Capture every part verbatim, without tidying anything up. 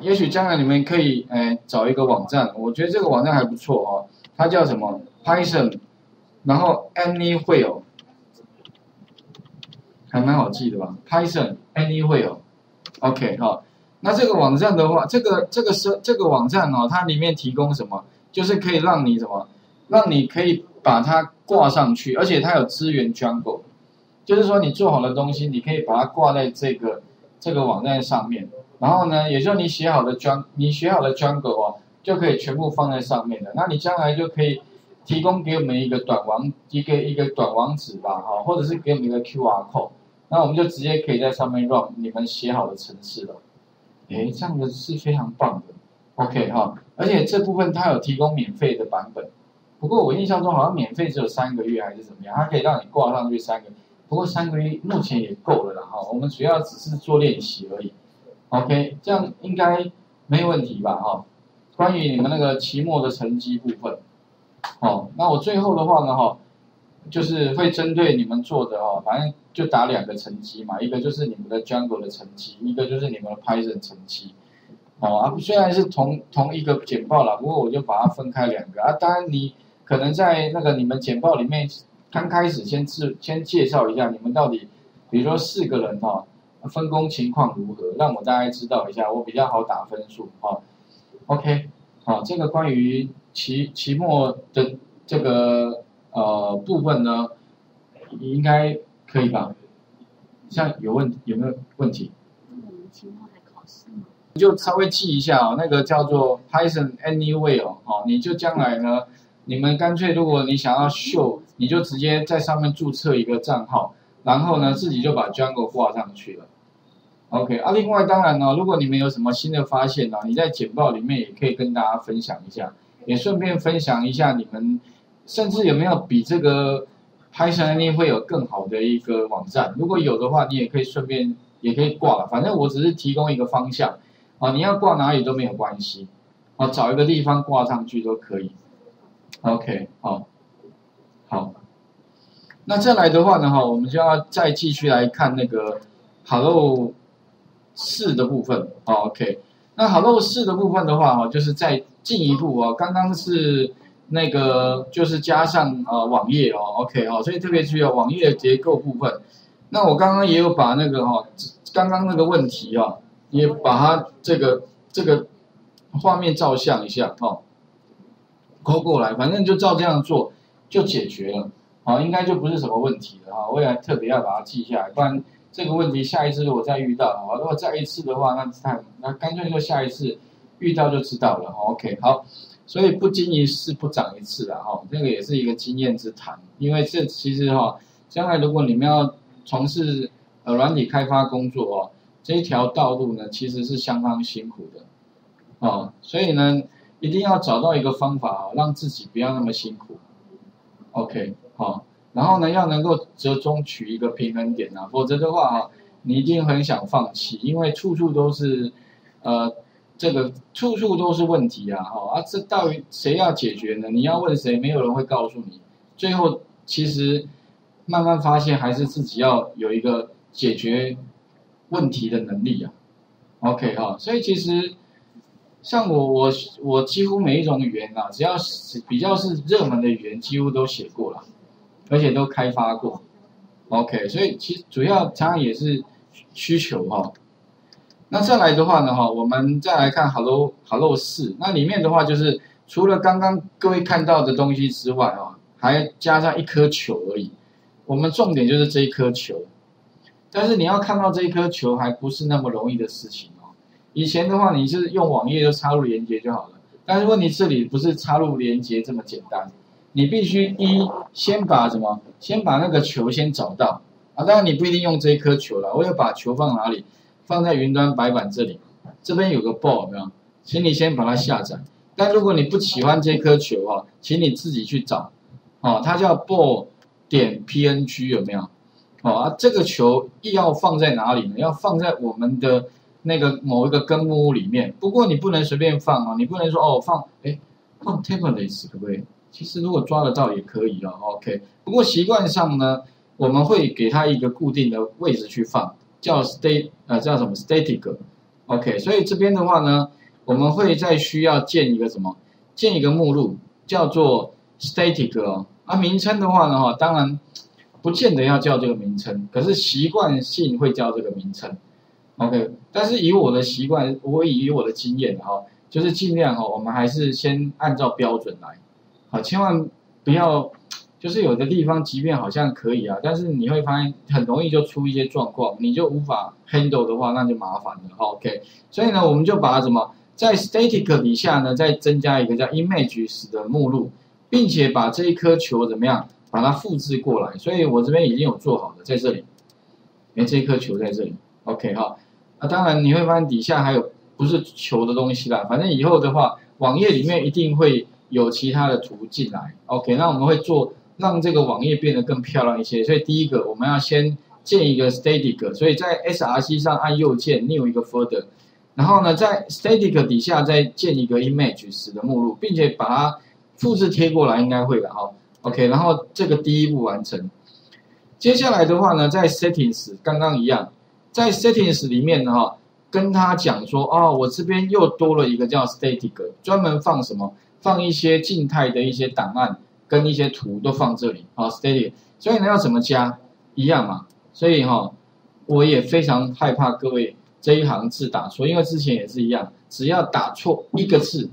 也许将来你们可以，哎，找一个网站，我觉得这个网站还不错哦。它叫什么 ？Python， 然后 Anywhere， 还蛮好记的吧 ？Python Anywhere，OK 哈、哦。那这个网站的话，这个这个是这个网站哦，它里面提供什么？就是可以让你什么，让你可以把它挂上去，而且它有支援 Django， 就是说你做好的东西，你可以把它挂在这个这个网站上面。 然后呢，也就是你写好的 Django， 你写好的 Django 啊，就可以全部放在上面的。那你将来就可以提供给我们一个短网，一个一个短网址吧，哈，或者是给我们一个 Q R code， 那我们就直接可以在上面 run 你们写好的程式了。诶，这样的是非常棒的 ，OK 哈。而且这部分它有提供免费的版本，不过我印象中好像免费只有三个月还是怎么样，它可以让你挂上去三个，不过三个月目前也够了啦，哈。我们主要只是做练习而已。 OK， 这样应该没问题吧？哈，关于你们那个期末的成绩部分，哦，那我最后的话呢，哈，就是会针对你们做的哦，反正就打两个成绩嘛，一个就是你们的 Django 的成绩，一个就是你们的 Python 成绩，哦啊，虽然是同同一个简报啦，不过我就把它分开两个啊。当然你可能在那个你们简报里面刚开始先自先介绍一下你们到底，比如说四个人哈、哦。 分工情况如何？让我大概知道一下，我比较好打分数哈。OK， 好，这个关于期期末的这个呃部分呢，应该可以吧？像有问有没有问题？嗯，期末还考试吗？你就稍微记一下哦，那个叫做 Python Anywhere 哦，哦，你就将来呢，你们干脆如果你想要秀，你就直接在上面注册一个账号，然后呢自己就把 Django 挂上去了。 OK 啊，另外当然呢、哦，如果你们有什么新的发现呢、啊，你在简报里面也可以跟大家分享一下，也顺便分享一下你们，甚至有没有比这个 Python Anywhere 有更好的一个网站？如果有的话，你也可以顺便也可以挂了，反正我只是提供一个方向啊，你要挂哪里都没有关系啊，找一个地方挂上去都可以。OK， 好，好，那再来的话呢，哈，我们就要再继续来看那个 Hello。 四的部分 ，OK。那 Hello 四的部分的话，哈，就是再进一步哦。刚刚是那个，就是加上呃网页哦 ，OK 哦，所以特别注意哦，网页结构部分。那我刚刚也有把那个哈，刚刚那个问题啊，也把它这个这个画面照相一下哦，勾过来，反正就照这样做就解决了，啊，应该就不是什么问题了啊。我也特别要把它记下来，不然。 这个问题下一次我再遇到啊，如果再一次的话，那太那干脆就下一次遇到就知道了。OK， 好，所以不经一事不长一智啊，哈，这个也是一个经验之谈。因为这其实哈、啊，将来如果你们要从事呃软体开发工作哦、啊，这一条道路呢其实是相当辛苦的哦、啊，所以呢一定要找到一个方法啊，让自己不要那么辛苦。OK， 好。 然后呢，要能够折中取一个平衡点啊，否则的话啊，你一定很想放弃，因为处处都是，呃，这个处处都是问题啊，哈啊，这到底谁要解决呢？你要问谁，没有人会告诉你。最后其实慢慢发现，还是自己要有一个解决问题的能力啊。OK 哈、啊，所以其实像我我我几乎每一种语言啊，只要是比较是热门的语言，几乎都写过了。 而且都开发过 ，OK， 所以其实主要常常也是需求哈、哦。那再来的话呢，哈，我们再来看 Hello Hello 四，那里面的话就是除了刚刚各位看到的东西之外啊，还加上一颗球而已。我们重点就是这一颗球，但是你要看到这一颗球还不是那么容易的事情哦。以前的话，你是用网页就插入连接就好了，但是问题这里不是插入连接这么简单。 你必须一先把什么？先把那个球先找到啊！当然你不一定用这一颗球了，我要把球放哪里？放在云端白板这里，这边有个 ball 有没有？请你先把它下载。但如果你不喜欢这颗球啊，请你自己去找哦、啊，它叫 ball 点 png 有没有？哦啊，这个球要放在哪里呢？要放在我们的那个某一个根目录里面。不过你不能随便放啊，你不能说哦放哎放 templates 可不可以？ 其实如果抓得到也可以哦 ，OK。不过习惯上呢，我们会给它一个固定的位置去放，叫 stat 呃叫什么 static OK， 所以这边的话呢，我们会再需要建一个什么？建一个目录叫做 static 哦。啊，名称的话呢，哈，当然不见得要叫这个名称，可是习惯性会叫这个名称。OK， 但是以我的习惯，我以我的经验哈、哦，就是尽量哈、哦，我们还是先按照标准来，好，千万不要。 就是有的地方即便好像可以啊，但是你会发现很容易就出一些状况，你就无法 handle 的话，那就麻烦了。OK， 所以呢，我们就把什么在 static 底下呢，再增加一个叫 images 的目录，并且把这一颗球怎么样，把它复制过来。所以我这边已经有做好了，在这里，哎，这一颗球在这里。OK 哈，啊，当然你会发现底下还有不是球的东西啦，反正以后的话，网页里面一定会有其他的图进来。OK， 那我们会做。 让这个网页变得更漂亮一些，所以第一个我们要先建一个 static， 所以在 S R C 上按右键 new 一个 folder， 然后呢在 static 底下再建一个 images 的目录，并且把它复制贴过来，应该会的哈。OK， 然后这个第一步完成。接下来的话呢，在 settings 刚刚一样，在 settings 里面哈，跟他讲说哦，我这边又多了一个叫 static， 专门放什么？放一些静态的一些档案。 跟一些图都放这里啊 ，static。所以呢，要怎么加一样嘛？所以哈、哦，我也非常害怕各位这一行字打错，因为之前也是一样，只要打错一个字，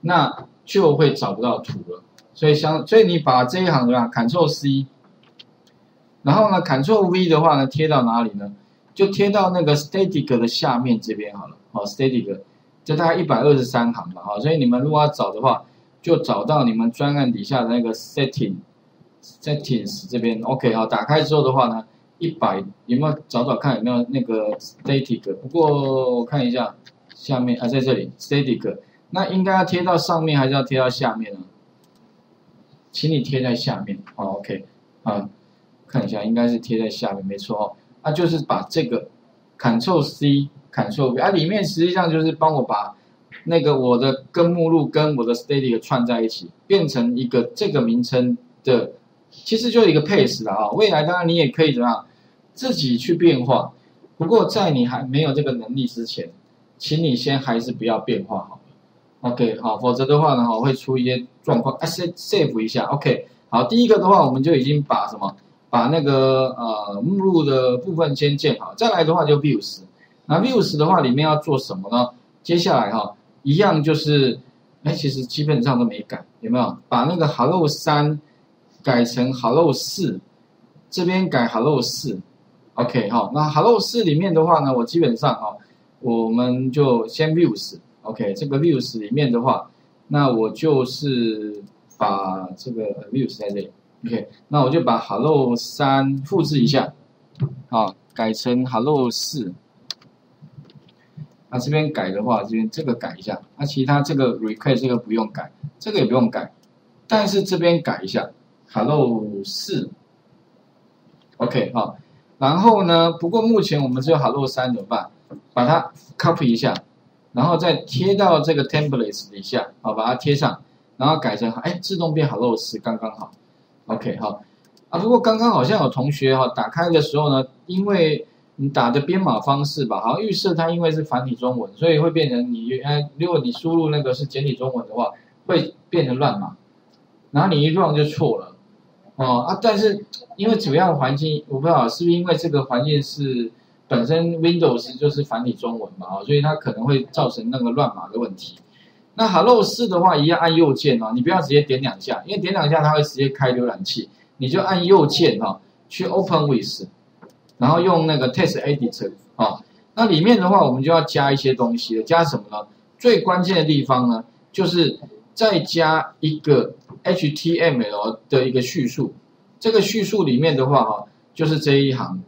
那就会找不到图了。所以相，所以你把这一行的话 ，Ctrl C， 然后呢 ，Ctrl V 的话呢，贴到哪里呢？就贴到那个 static 的下面这边好了。哦 ，static， 就大概一百二十三行吧。好，所以你们如果要找的话。 就找到你们专案底下的那个 setting settings 这边 ，OK 好，打开之后的话呢， 一百有没有找找看有没有那个 static？ 不过我看一下下面啊，在这里 static， 那应该要贴到上面还是要贴到下面呢？请你贴在下面，好 ，OK 啊，看一下应该是贴在下面，没错哦。那、啊、就是把这个 Ctrl C Ctrl V， 啊，里面实际上就是帮我把。 那个我的跟目录跟我的 static 串在一起，变成一个这个名称的，其实就是一个 paste 啊。未来当然你也可以怎么样，自己去变化。不过在你还没有这个能力之前，请你先还是不要变化好了。OK， 好，否则的话呢，会出一些状况。哎、啊、，save 一下。OK， 好，第一个的话我们就已经把什么，把那个呃目录的部分先建好。再来的话就 views， 那 views 的话里面要做什么呢？接下来哈。 一样就是，哎，其实基本上都没改，有没有？把那个 Hello 三改成 Hello 四，这边改 Hello 四 ，OK 哈。那 Hello 四里面的话呢，我基本上哈，我们就先 views，OK，、okay, 这个 views 里面的话，那我就是把这个 views 在这里 ，OK， 那我就把 Hello 三复制一下，好，改成 Hello 四。 那、啊、这边改的话，这边这个改一下。那、啊、其他这个 request 这个不用改，这个也不用改。但是这边改一下 ，Hello 四 ，OK 好、哦。然后呢，不过目前我们只有 Hello 三怎么办？把它 copy 一下，然后再贴到这个 templates 底下，好、哦，把它贴上，然后改成哎自动变 Hello 四刚刚好 ，OK 好、哦。啊，不过刚刚好像有同学哈、哦，打开的时候呢，因为 你打的编码方式吧，好像预设它因为是繁体中文，所以会变成你原来如果你输入那个是简体中文的话，会变成乱码，然后你一乱就错了，哦啊！但是因为主要环境我不知道是不是因为这个环境是本身 Windows 就是繁体中文嘛，哦，所以它可能会造成那个乱码的问题。那 Hello 四的话，一样按右键哦，你不要直接点两下，因为点两下它会直接开浏览器，你就按右键哦，去 Open with。 然后用那个 Text Editor 啊，那里面的话我们就要加一些东西了，加什么呢？最关键的地方呢，就是再加一个 H T M L 的一个叙述。这个叙述里面的话哈，就是这一行，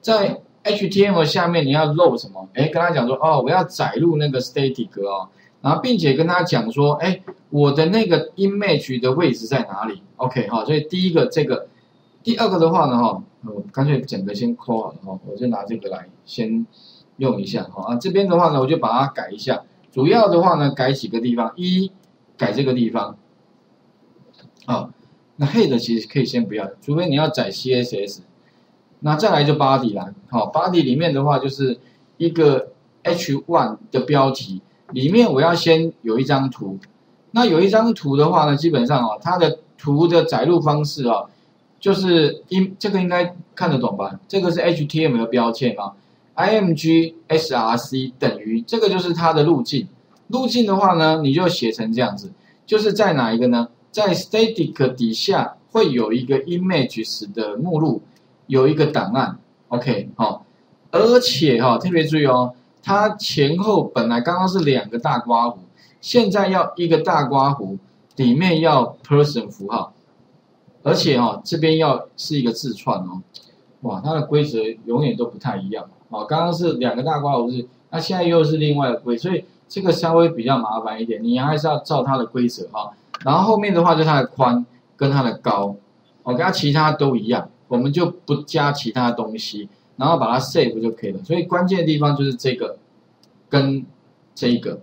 在 H T M L 下面你要漏什么？哎，跟他讲说哦，我要载入那个 static 哦，然后并且跟他讲说，哎，我的那个 image 的位置在哪里 ？OK 哈，所以第一个这个。 第二个的话呢，哈，我干脆整个先抠好了哈，我就拿这个来先用一下哈啊。这边的话呢，我就把它改一下。主要的话呢，改几个地方，一改这个地方，啊，那 head 其实可以先不要，除非你要载 C S S。那再来就 body 啦，好 ，body 里面的话就是一个 H 一 的标题里面，我要先有一张图。那有一张图的话呢，基本上哦，它的图的载入方式哦，就是应这个应该看得懂吧？这个是 H T M L 的标签嘛 ，img src 等于这个就是它的路径。路径的话呢，你就写成这样子，就是在哪一个呢？在 static 底下会有一个 images 的目录，有一个档案。OK， 好、哦，而且哈、哦，特别注意哦。 它前后本来刚刚是两个大括弧，现在要一个大括弧，里面要 person 符号，而且哈、哦、这边要是一个字串哦，哇，它的规则永远都不太一样哦。刚刚是两个大括弧是，那现在又是另外的规，所以这个稍微比较麻烦一点，你还是要照它的规则哈、哦。然后后面的话就是它的宽跟它的高，哦，跟它其他都一样，我们就不加其他东西。 然后把它 save 就可以了，所以关键的地方就是这个，跟这个，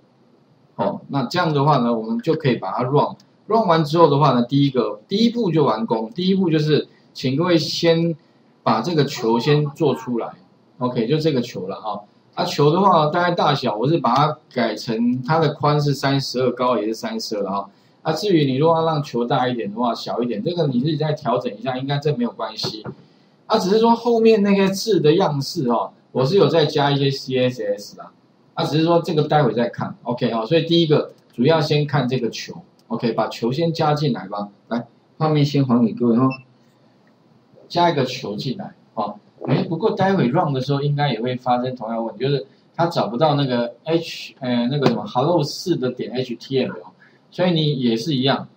哦，那这样的话呢，我们就可以把它 run，run run 完之后的话呢，第一个第一步就完工，第一步就是请各位先把这个球先做出来 ，OK， 就这个球了哈，啊球的话大概大小我是把它改成它的宽是三十二，高也是三十二了哈，啊至于你如果要让球大一点的话，小一点，这个你自己再调整一下，应该这没有关系。 啊，只是说后面那些字的样式哦，我是有再加一些 C S S 啦。啊，只是说这个待会再看 ，OK 哦。所以第一个主要先看这个球 ，OK， 把球先加进来吧。来，画面先还给各位哦。加一个球进来哦。哎，不过待会 run 的时候应该也会发生同样问题，就是它找不到那个 H， 呃，那个什么 Hello 四 的点 H T M L， 所以你也是一样，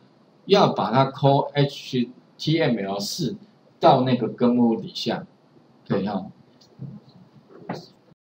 要把它 call H T M L 四。 到那个根目底下，可以哈，